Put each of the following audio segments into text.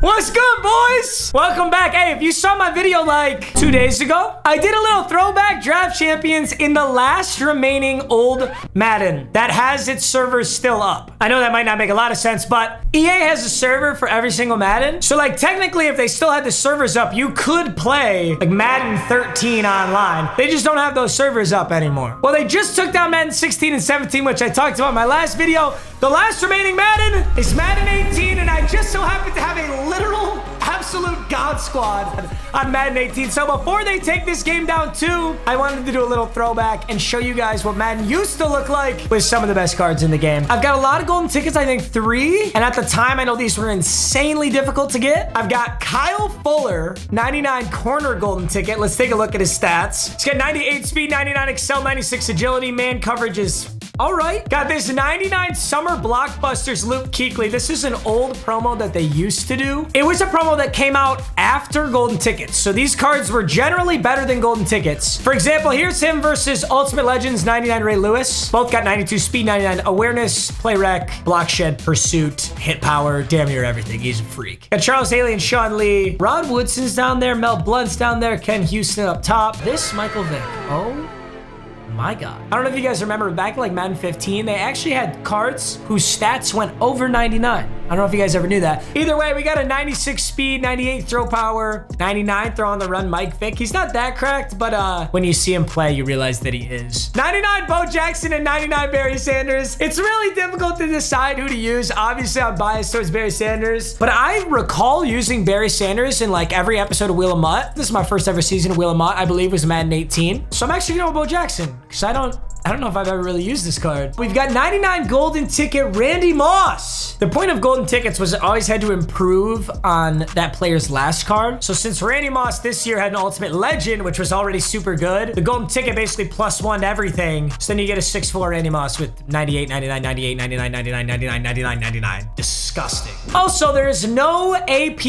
What's good, boys? Welcome back. Hey, if you saw my video like 2 days ago, I did a little throwback draft champions in the last remaining old Madden that has its servers still up. I know that might not make a lot of sense, but EA has a server for every single Madden. So like technically, if they still had the servers up, you could play like Madden 13 online. They just don't have those servers up anymore. Well, they just took down Madden 16 and 17, which I talked about in my last video. The last remaining Madden is Madden 18, and I just so happen to have a literal absolute god squad on Madden 18. So before they take this game down too, I wanted to do a little throwback and show you guys what Madden used to look like with some of the best cards in the game. I've got a lot of golden tickets, I think 3. And at the time, I know these were insanely difficult to get. I've got Kyle Fuller, 99 corner golden ticket. Let's take a look at his stats. He's got 98 speed, 99 excel, 96 agility. Man coverage is all right. Got this 99 Summer Blockbusters Luke Kuechly. This is an old promo that they used to do. It was a promo that came out after golden tickets. So these cards were generally better than golden tickets. For example, here's him versus Ultimate Legends 99 Ray Lewis. Both got 92 speed, 99 awareness, play rec, block shed, pursuit, hit power, damn near everything. He's a freak. Got Charles Haley and Sean Lee. Rod Woodson's down there. Mel Blunt's down there. Ken Houston up top. This Michael Vick. Oh my god. I don't know if you guys remember back like Madden 15, they actually had cards whose stats went over 99. I don't know if you guys ever knew that. Either way, we got a 96 speed, 98 throw power, 99 throw on the run, Mike Vick. He's not that cracked, but when you see him play, you realize that he is. 99 Bo Jackson and 99 Barry Sanders. It's really difficult to decide who to use. Obviously, I'm biased towards Barry Sanders, but I recall using Barry Sanders in like every episode of Wheel of Mutt. This is my first ever season of Wheel of Mutt, I believe was Madden 18. So I'm actually going with Bo Jackson, because I don't know if I've ever really used this card. We've got 99 golden ticket Randy Moss. The point of golden tickets was it always had to improve on that player's last card. So since Randy Moss this year had an Ultimate Legend, which was already super good, the golden ticket basically +1 to everything. So then you get a 6-4 Randy Moss with 98, 99, 98, 99, 99, 99, 99, 99. Disgusting. Also, there is no AP.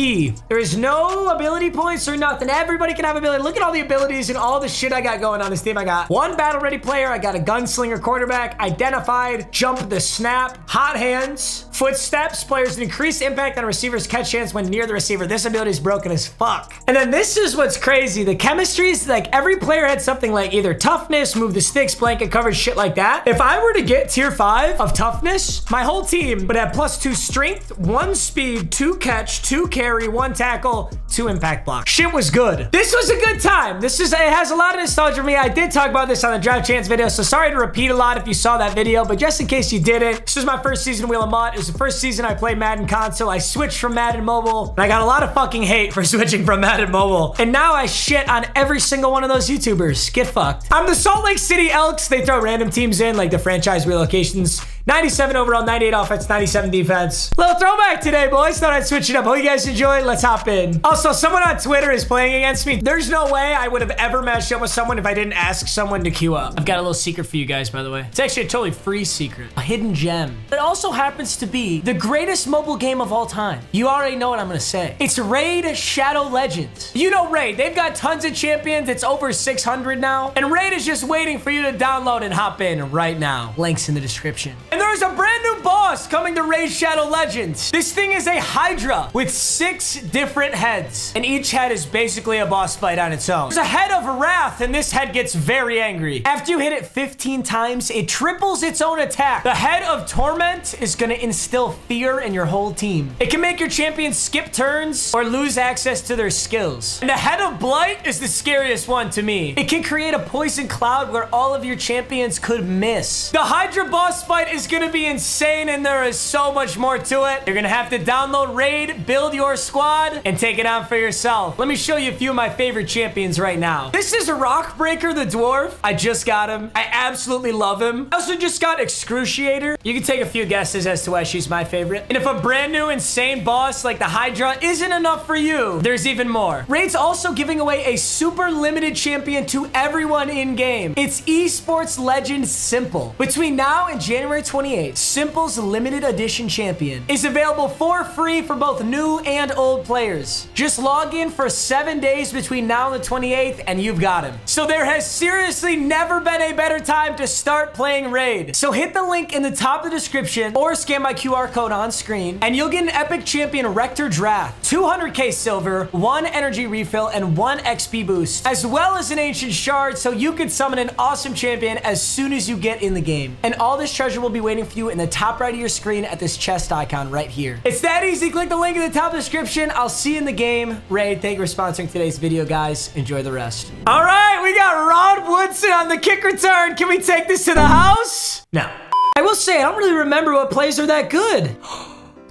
There is no ability points or nothing. Everybody can have ability. Look at all the abilities and all the shit I got going on this team. I got one battle-ready player. I got a gunslinger quarterback, identified, jump the snap, hot hands, footsteps, players an increased impact on a receiver's catch chance when near the receiver. This ability is broken as fuck. And then this is what's crazy. The chemistry is like every player had something like either toughness, move the sticks, blanket coverage, shit like that. If I were to get tier 5 of toughness, my whole team would have +2 strength, 1 speed, 2 catch, 2 carry, 1 tackle, 2 impact block. Shit was good. This was a good time. This is, it has a lot of nostalgia for me. I did talk about this on the draft chance video, so sorry to repeat a lot if you saw that video, but just in case you didn't, this was my first season of Wheel of Mutt. It was the first season I played Madden console. I switched from Madden mobile, and I got a lot of fucking hate for switching from Madden mobile. And now I shit on every single one of those YouTubers. Get fucked. I'm the Salt Lake City Elks. They throw random teams in, like the franchise relocations. 97 overall, 98 offense, 97 defense. Little throwback today, boys. Thought I'd switch it up. Hope you guys enjoyed. Let's hop in. Also, someone on Twitter is playing against me. There's no way I would have ever matched up with someone if I didn't ask someone to queue up. I've got a little secret for you guys, by the way. It's actually a totally free secret. A hidden gem. It also happens to be the greatest mobile game of all time. You already know what I'm gonna say. It's Raid Shadow Legends. You know Raid. They've got tons of champions. It's over 600 now. And Raid is just waiting for you to download and hop in right now. Links in the description. And there's a brand new boss coming to Raid Shadow Legends. This thing is a Hydra with 6 different heads. And each head is basically a boss fight on its own. There's a head of wrath, and this head gets very angry. After you hit it 15 times, it triples its own attack. The head of torment is gonna instill fear in your whole team. It can make your champions skip turns or lose access to their skills. And the head of blight is the scariest one to me. It can create a poison cloud where all of your champions could miss. The Hydra boss fight is gonna be insane, and there is so much more to it. You're gonna have to download Raid, build your squad, and take it on for yourself. Let me show you a few of my favorite champions right now. This is Rockbreaker the Dwarf. I just got him. I absolutely love him. I also just got Excruciator. You can take a few guesses as to why she's my favorite. And if a brand new insane boss like the Hydra isn't enough for you, there's even more. Raid's also giving away a super limited champion to everyone in game. It's esports legend Simple. Between now and January 20 28, Simple's limited edition champion, is available for free for both new and old players. Just log in for 7 days between now and the 28th and you've got him. So there has seriously never been a better time to start playing Raid. So hit the link in the top of the description or scan my QR code on screen and you'll get an epic champion Rector draft, 200k silver, 1 energy refill, and 1 XP boost, as well as an ancient shard so you can summon an awesome champion as soon as you get in the game. And all this treasure will be waiting for you in the top right of your screen at this chest icon right here. It's that easy. Click the link in the top description. I'll see you in the game. Raid, thank you for sponsoring today's video, guys. Enjoy the rest. All right, we got Rod Woodson on the kick return. Can we take this to the house? No. I will say, I don't really remember what plays are that good.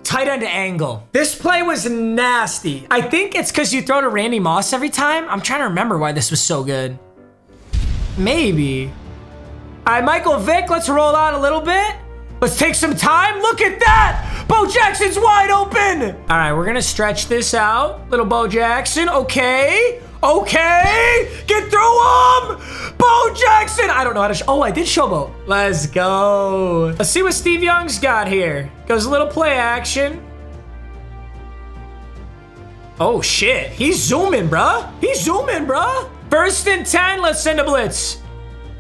Tight end angle. This play was nasty. I think it's because you throw to Randy Moss every time. I'm trying to remember why this was so good. Maybe. All right, Michael Vick, let's roll out a little bit. Let's take some time. Look at that. Bo Jackson's wide open. All right, we're going to stretch this out. Little Bo Jackson. Okay. Okay. Get through him. Bo Jackson. I don't know how to... Oh, I did showboat. Let's go. Let's see what Steve Young's got here. Goes a little play action. Oh, shit. He's zooming, bruh. He's zooming, bruh. 1st and 10. Let's send a blitz.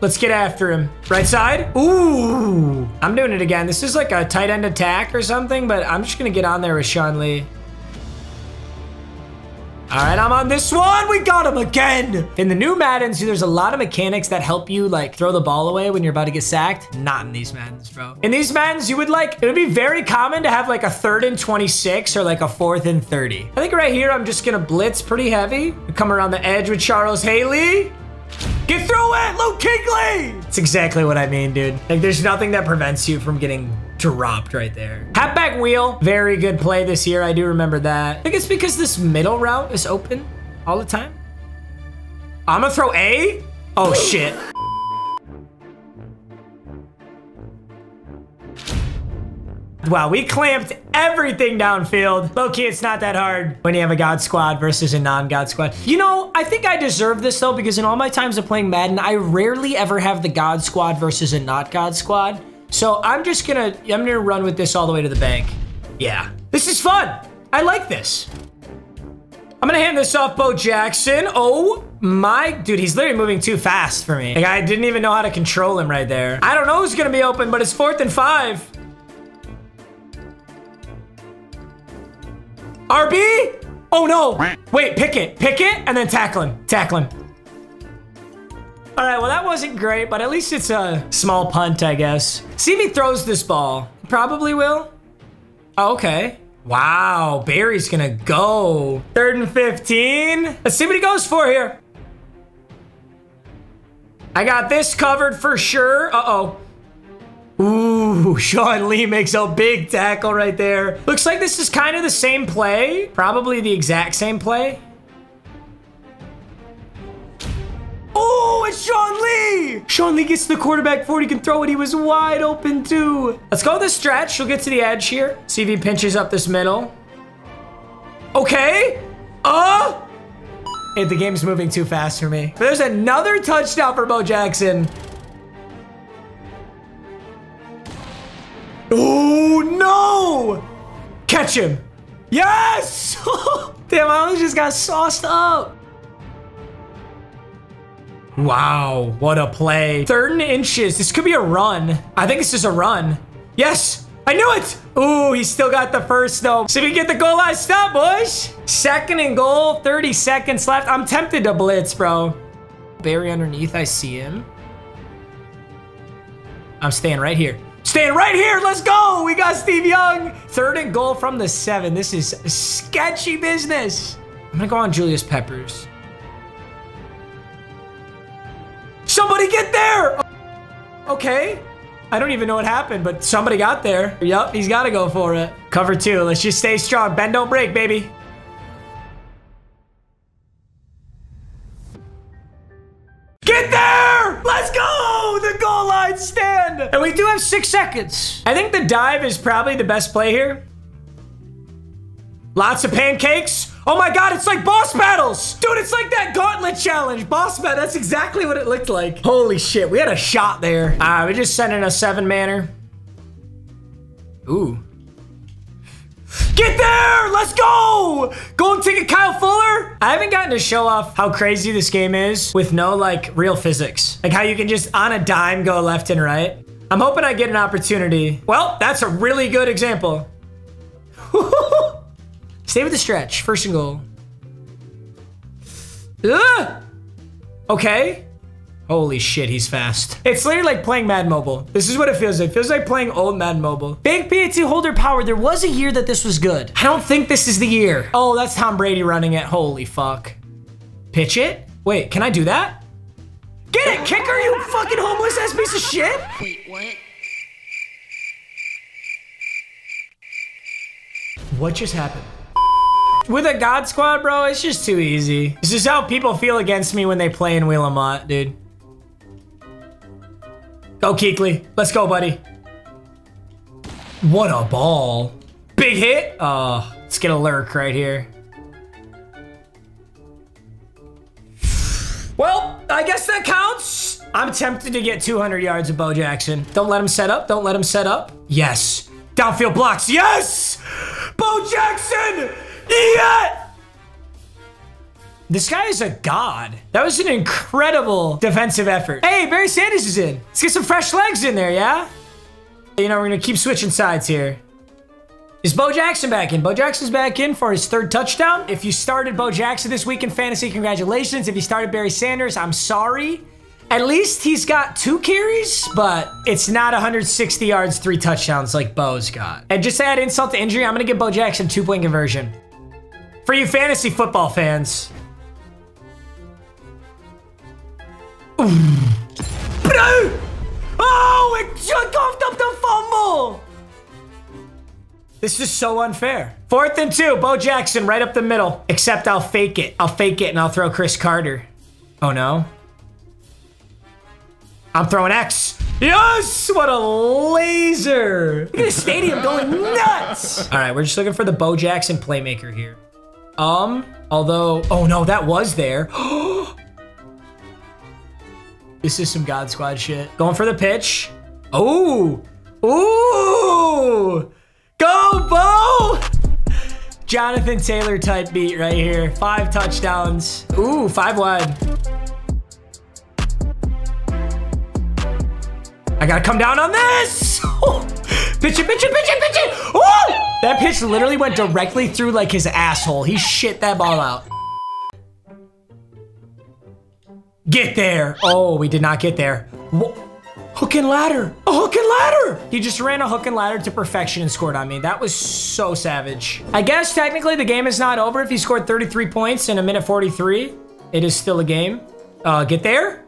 Let's get after him. Right side. Ooh. I'm doing it again. This is like a tight end attack or something, but I'm just going to get on there with Sean Lee. All right, I'm on this one. We got him again. In the new Maddens, there's a lot of mechanics that help you like throw the ball away when you're about to get sacked. Not in these Maddens, bro. In these Maddens, you would like, it would be very common to have like a 3rd and 26 or like a 4th and 30. I think right here, I'm just going to blitz pretty heavy. We come around the edge with Charles Haley. Get through it, Luke Kuechly! That's exactly what I mean, dude. Like, there's nothing that prevents you from getting dropped right there. Halfback wheel, very good play this year. I do remember that. I think it's because this middle route is open all the time. I'm gonna throw A? Oh, shit. Wow, we clamped everything downfield. Low-key, it's not that hard when you have a God squad versus a non-God squad. You know, I think I deserve this, though, because in all my times of playing Madden, I rarely ever have the God squad versus a not-God squad. So I'm gonna run with this all the way to the bank. Yeah. This is fun. I like this. I'm gonna hand this off Bo Jackson. Oh, my dude, he's literally moving too fast for me. Like, I didn't even know how to control him right there. I don't know who's gonna be open, but it's 4th and 5. RB? Oh, no. Wait, pick it, and then tackle him. All right, well, that wasn't great, but at least it's a small punt, I guess. See if he throws this ball. Probably will. Oh, okay. Wow, Barry's gonna go. 3rd and 15. Let's see what he goes for here. I got this covered for sure. Uh-oh. Ooh, Sean Lee makes a big tackle right there. Looks like this is kind of the same play. Probably the exact same play. Oh, it's Sean Lee! Sean Lee gets to the quarterback forward. He can throw it. He was wide open too. Let's go this stretch. We'll get to the edge here. See if he pinches up this middle. Okay. Hey, the game's moving too fast for me. There's another touchdown for Bo Jackson. Oh, no! Catch him. Yes! Damn, I almost just got sauced up. Wow, what a play. 3rd and inches. This could be a run. I think this is a run. Yes, I knew it! Ooh, he still got the first, though. See if we can get the goal line stop, boys. 2nd and goal, 30 seconds left. I'm tempted to blitz, bro. Barry underneath, I see him. I'm staying right here. Staying right here. Let's go. We got Steve Young. 3rd and goal from the 7. This is sketchy business. I'm going to go on Julius Peppers. Somebody get there. Okay. I don't even know what happened, but somebody got there. Yep. He's got to go for it. Cover 2. Let's just stay strong. Bend, don't break, baby. Get there. Let's go. The goal line stand. And we do have 6 seconds. I think the dive is probably the best play here. Lots of pancakes. Oh my God, it's like boss battles. Dude, it's like that gauntlet challenge. Boss battle, that's exactly what it looked like. Holy shit, we had a shot there. All right, we're just sending a 7-manner. Ooh. Get there! Let's go! Golden ticket Kyle Fuller! I haven't gotten to show off how crazy this game is with no, like, real physics. Like, how you can just, on a dime, go left and right. I'm hoping I get an opportunity. Well, that's a really good example. Stay with the stretch. First and goal. Ugh! Okay. Holy shit, he's fast. It's literally like playing Madden Mobile. This is what it feels like. It feels like playing old Madden Mobile. Bank PAT holder power. There was a year that this was good. I don't think this is the year. Oh, that's Tom Brady running it. Holy fuck. Pitch it? Wait, can I do that? Get it, kicker, you fucking homeless ass piece of shit. Wait, what? What just happened? With a God squad, bro, it's just too easy. This is how people feel against me when they play in Wheel of Mutt, dude. Go, Kuechly. Let's go, buddy. What a ball. Big hit. Oh, let's get a lurk right here. Well, I guess that counts. I'm tempted to get 200 yards of Bo Jackson. Don't let him set up. Don't let him set up. Yes. Downfield blocks. Yes! Bo Jackson! Yeah! This guy is a god. That was an incredible defensive effort. Hey, Barry Sanders is in. Let's get some fresh legs in there, yeah? You know, we're gonna keep switching sides here. Is Bo Jackson back in? Bo Jackson's back in for his third touchdown. If you started Bo Jackson this week in fantasy, congratulations. If you started Barry Sanders, I'm sorry. At least he's got 2 carries, but it's not 160 yards, 3 touchdowns like Bo's got. And just to add insult to injury, I'm gonna give Bo Jackson 2-point conversion. For you fantasy football fans. Oh, it took off the fumble. This is so unfair. 4th and 2, Bo Jackson right up the middle. Except I'll fake it. I'll fake it and I'll throw Chris Carter. Oh no. I'm throwing X. Yes, what a laser. Look at the stadium going nuts. All right, we're just looking for the Bo Jackson playmaker here. Although, oh no, that was there. This is some God Squad shit. Going for the pitch. Oh, ooh, go Bo! Jonathan Taylor type beat right here. 5 touchdowns. Ooh, 5 wide. I gotta come down on this. Pitch it, pitch it, pitch it, pitch it. Oh! That pitch literally went directly through like his asshole. He shit that ball out. Get there. Oh, we did not get there. Whoa. Hook and ladder. A hook and ladder. He just ran a hook and ladder to perfection and scored on me. That was so savage. I guess technically the game is not over. If he scored 33 points in a minute 43, it is still a game. Get there.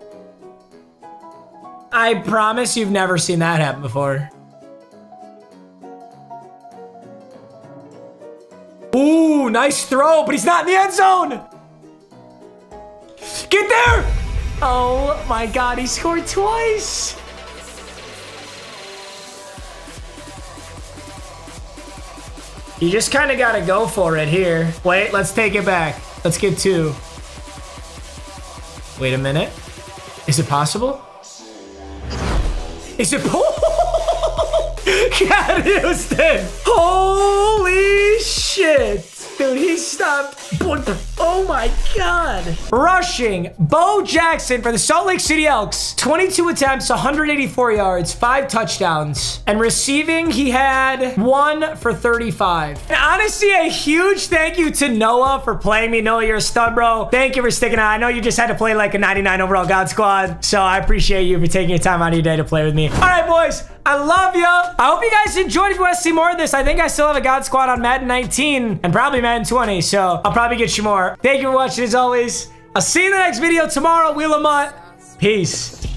I promise you've never seen that happen before. Ooh, nice throw, but he's not in the end zone. Get there. Oh my God, he scored twice. You just kind of got to go for it here. Wait, let's take it back. Let's get 2. Wait a minute. Is it possible? Is it Ken Houston? Holy shit. Dude, he stopped. Oh my God. Rushing Bo Jackson for the Salt Lake City Elks. 22 attempts, 184 yards, 5 touchdowns. And receiving, he had 1 for 35. And honestly, a huge thank you to Noah for playing me. Noah, you're a stud, bro. Thank you for sticking out. I know you just had to play like a 99 overall God Squad. So I appreciate you for taking your time out of your day to play with me. All right, boys. I love you. I hope you guys enjoyed. If you want to see more of this, I think I still have a God Squad on Madden 19 and probably Madden 20. So I'll probably get you more. Thank you for watching as always. I'll see you in the next video tomorrow. Wheel of Mutt. Peace.